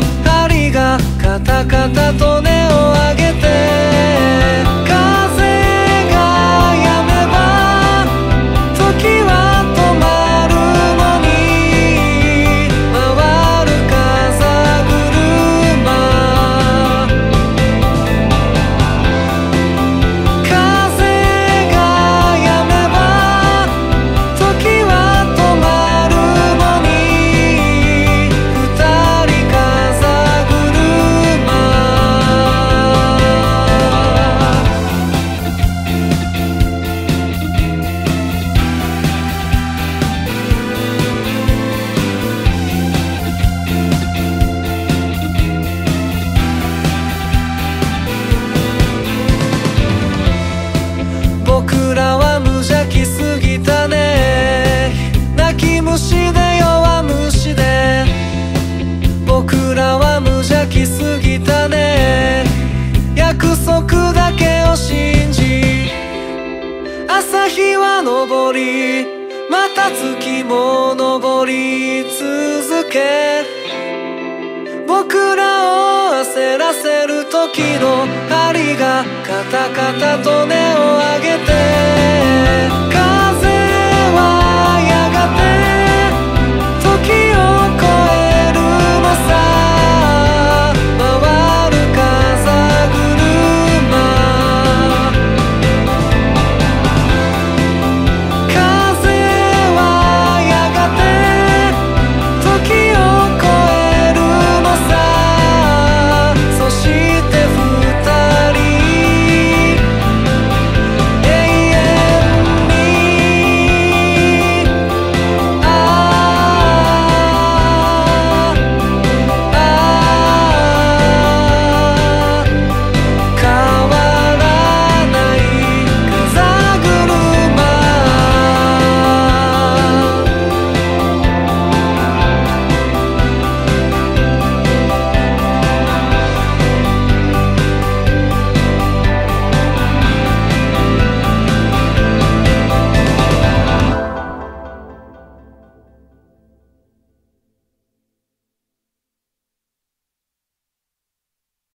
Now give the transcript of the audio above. の針がカタカタと音を上げて」「風がやめば時は止まるのに」「回る風車」「風がやめば時は止まるのに」「二人風車」「僕らは無邪気すぎたね」「泣き虫で弱虫で」「僕らは無邪気すぎたね」「約束だけを信じ」「朝日は昇りまた月も昇り続け」「僕らを焦らせる時の針がカタカタと音を上げて」